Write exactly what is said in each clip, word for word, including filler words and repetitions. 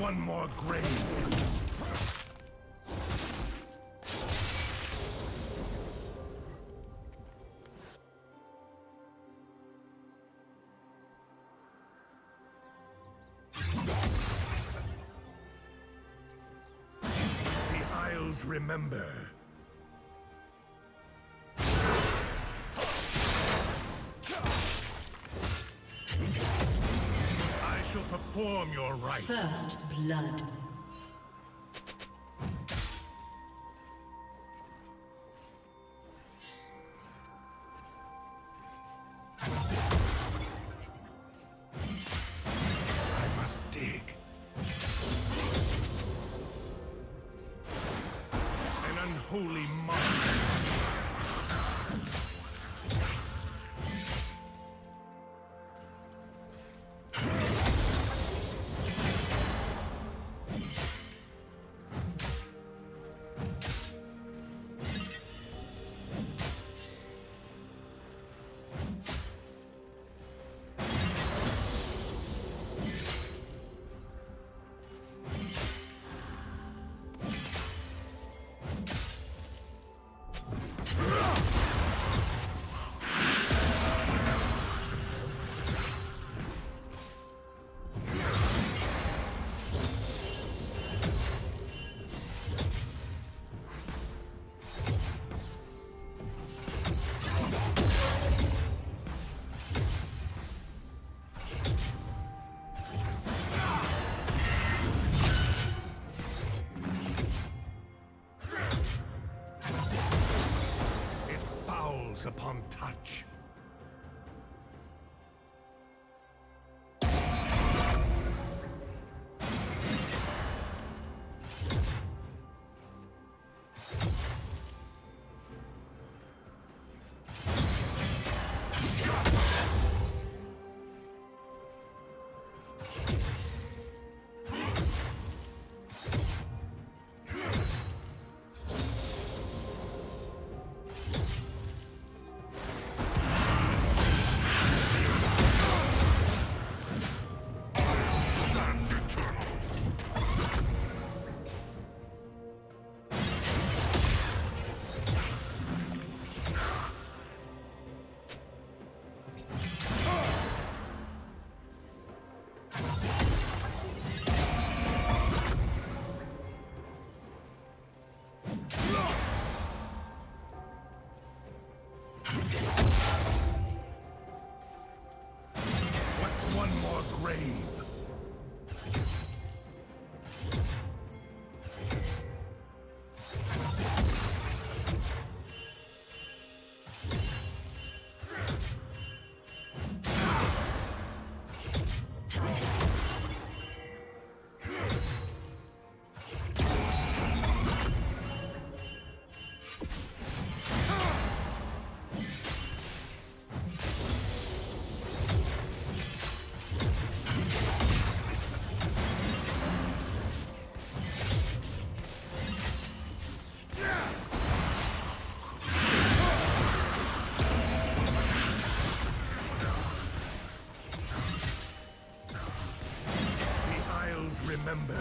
one more grave. Remember. I shall perform your rites. First blood. Holy moly. Upon touch. Remember.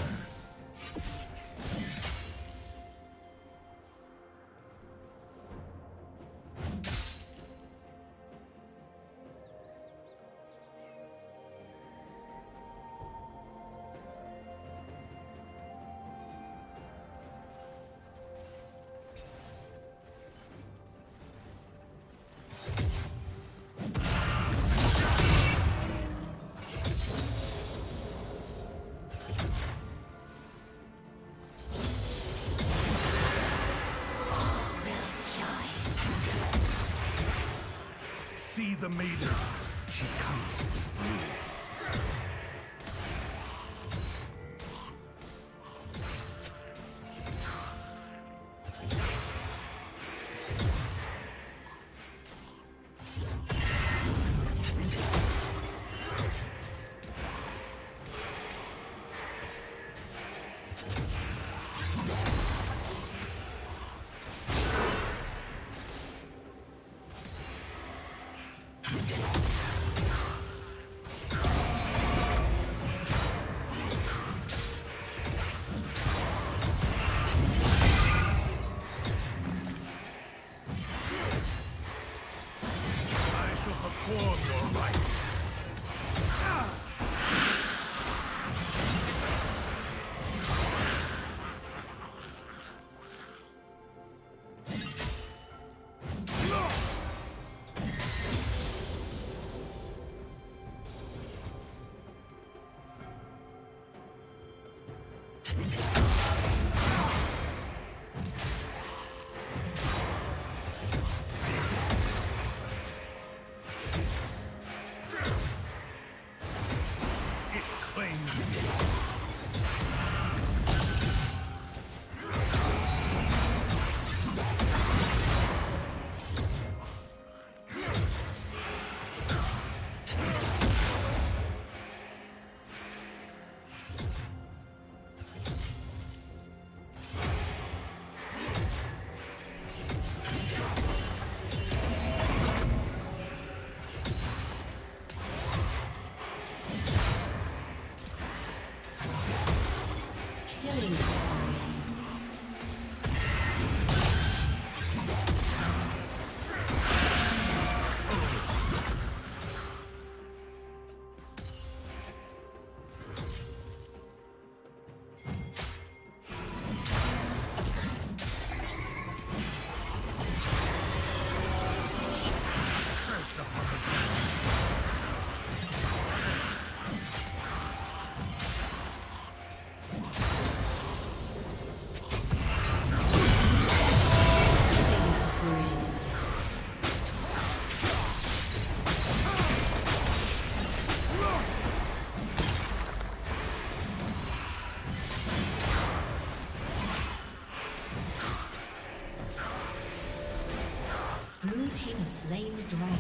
Slain the dragon.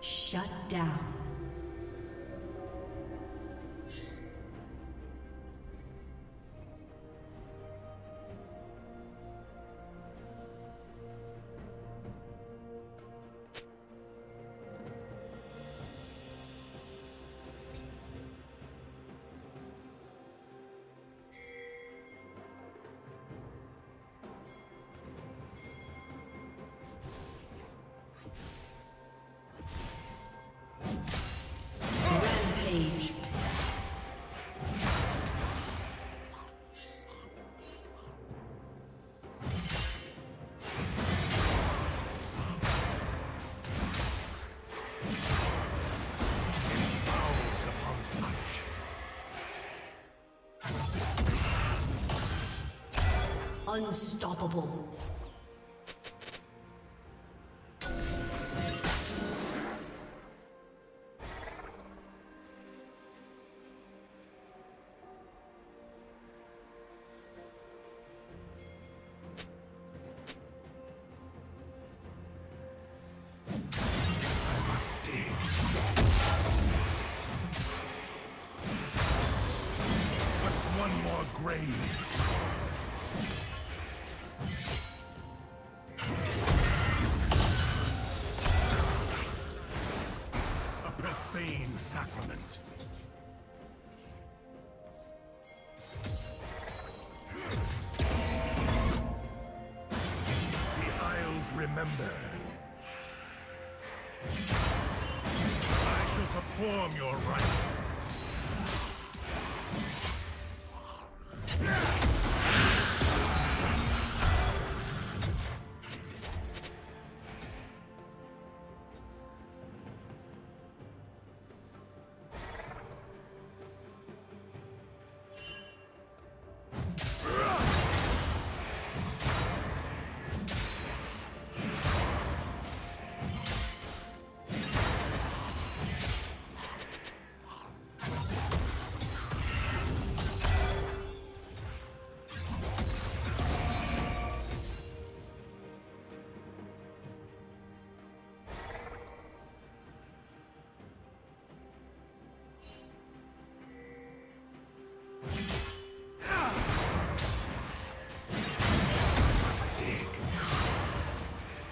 Shut down. Unstoppable. Sacrament. The Isles remember. I shall perform your rites.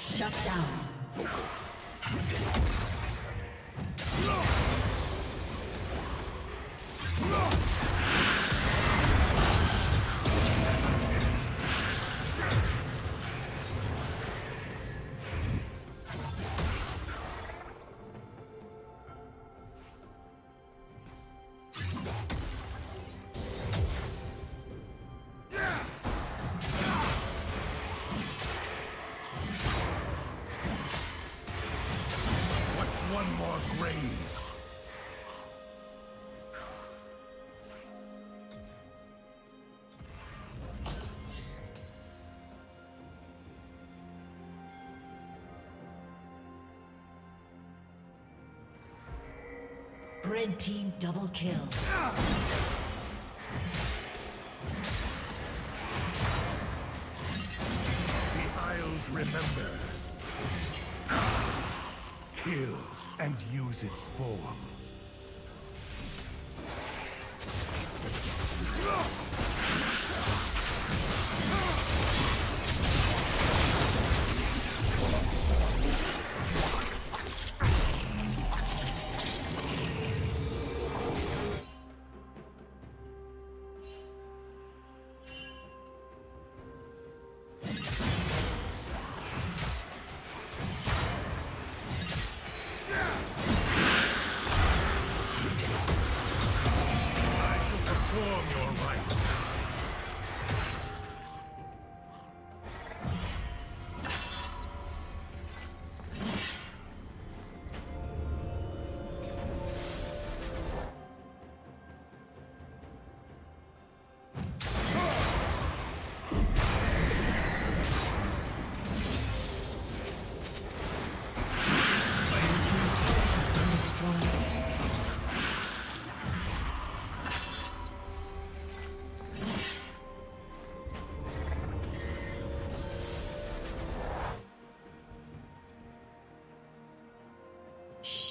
Shut down. Red team double kill. The Isles remember. Kill and use its form.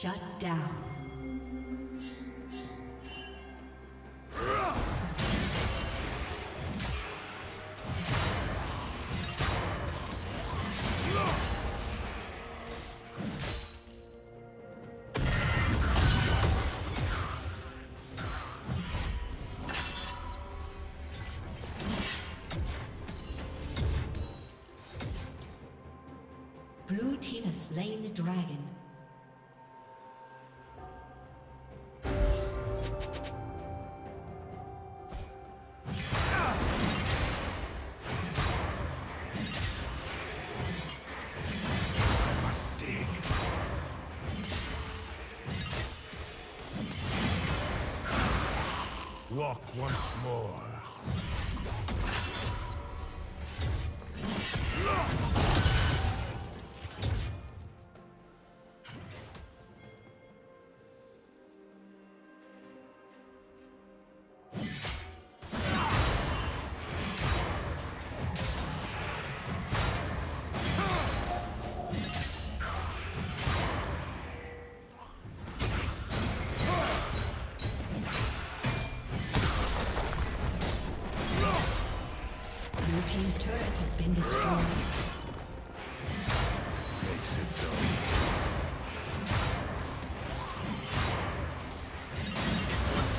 Shut down. Blue team has slain the dragon. Walk once more. His turret has been destroyed. Makes it so.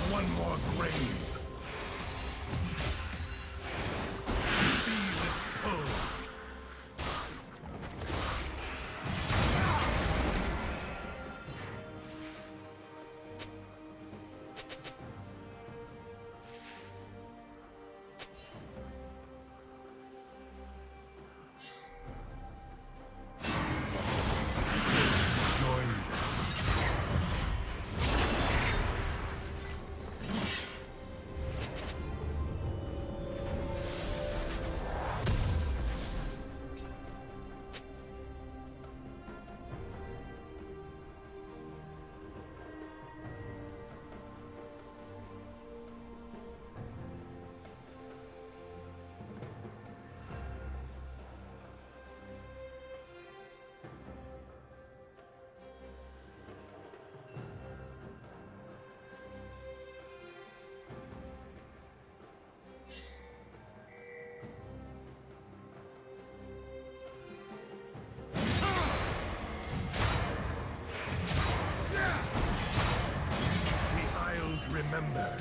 What's one more grave? Remember.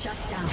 Shut down.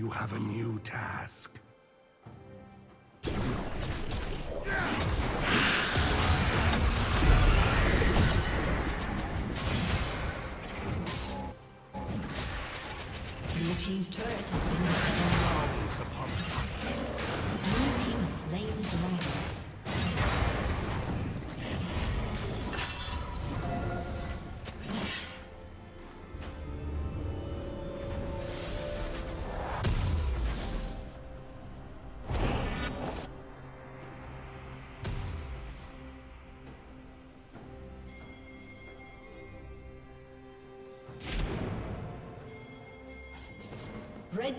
You have a new task. Blue team's turret has been destroyed. Blue team slain the dragon. Red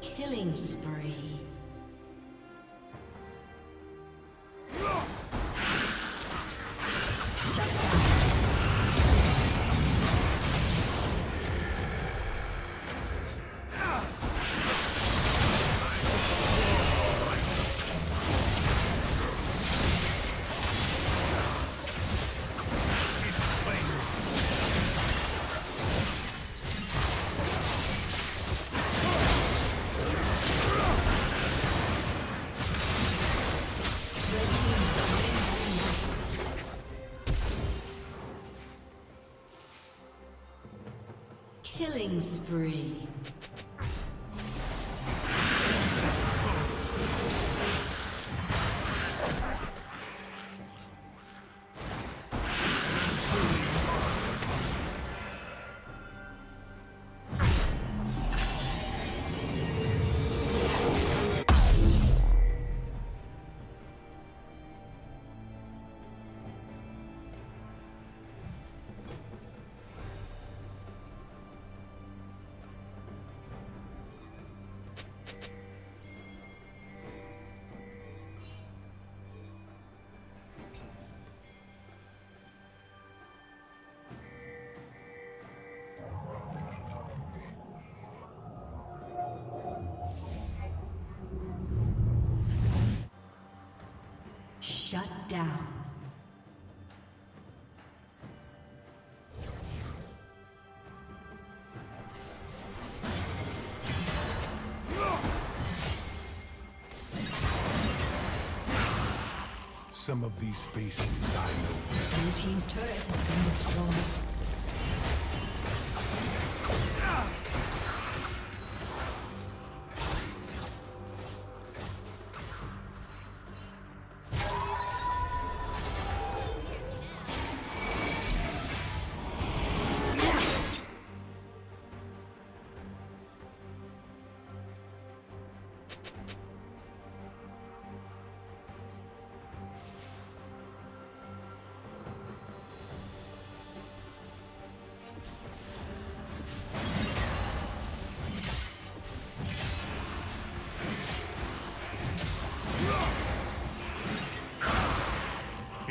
Killing spree. Shut down. Killing spree. Shut down. Some of these faces I know. Blue team's turret has been destroyed.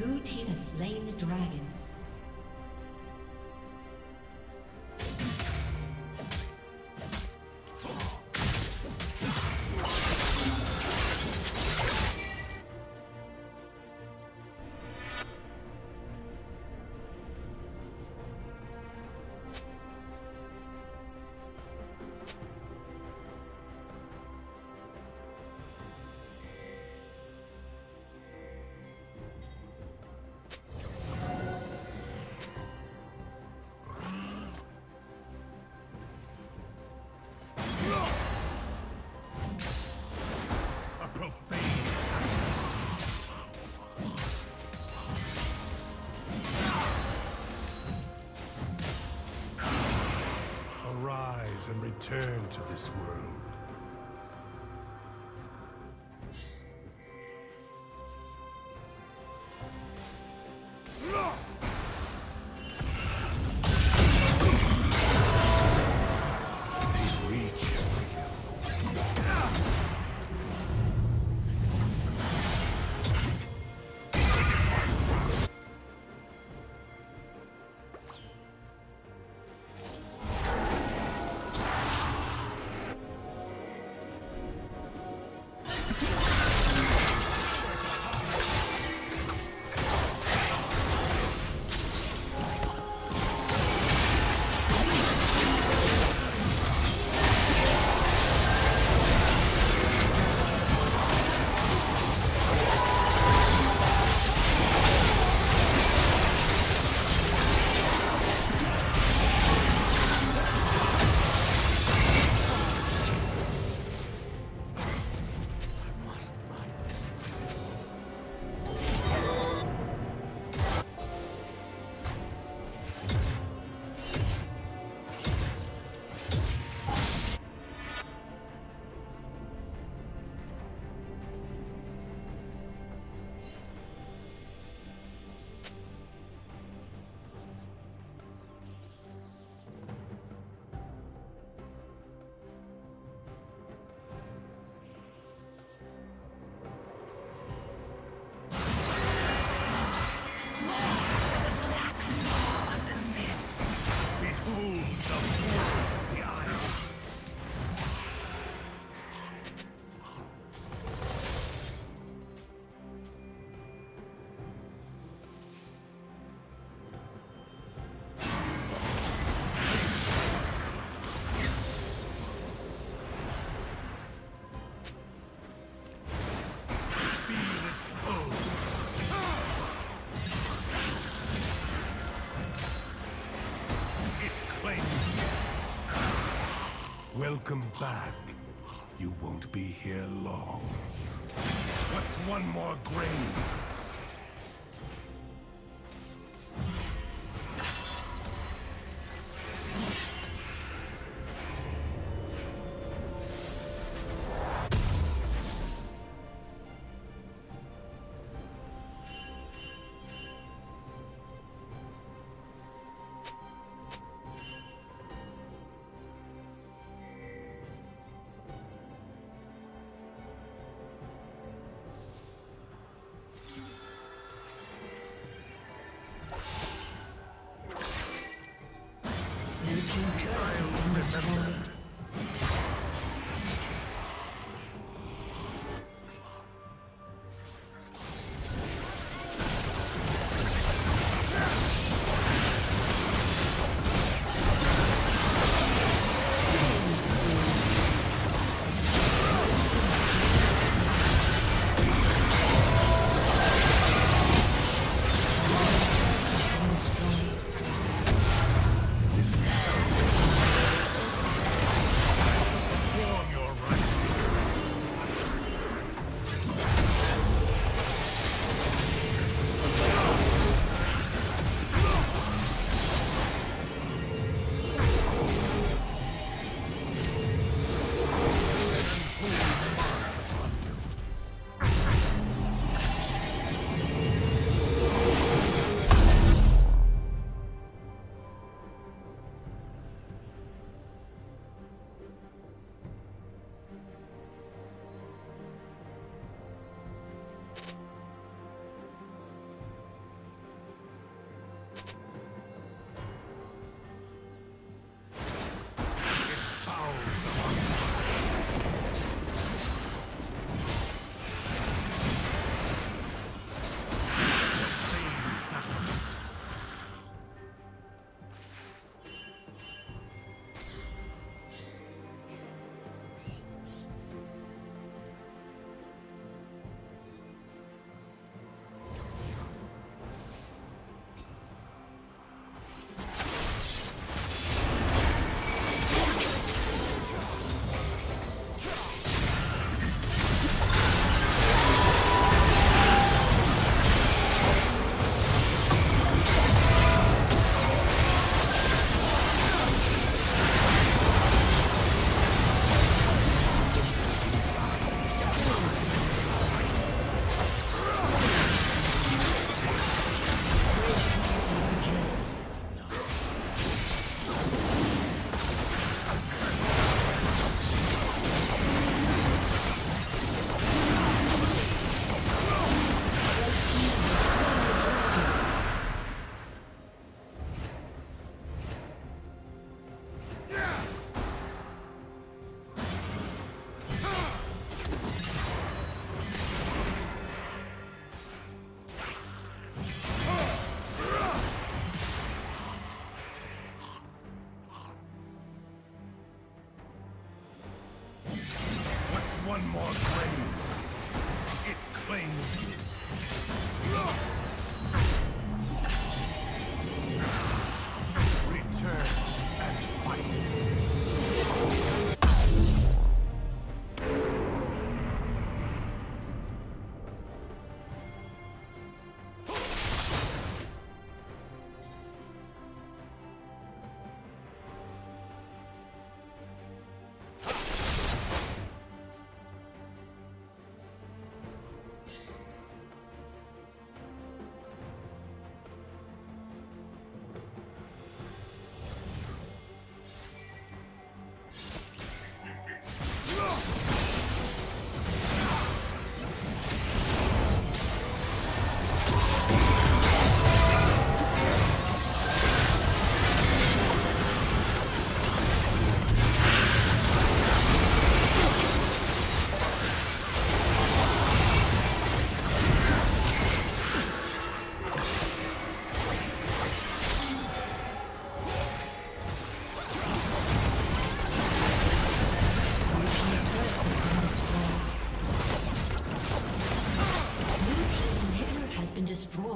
Blue team has slain the dragon. And return to this world. Welcome back. You won't be here long. What's one more grave?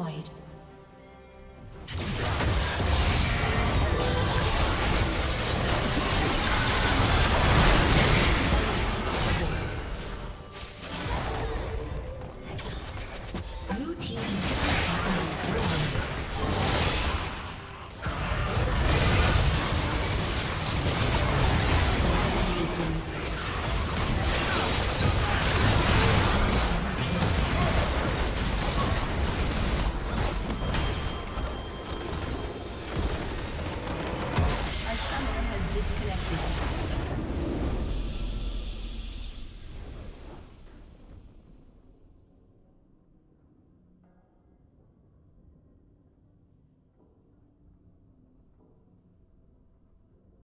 destroyed. Disconnected.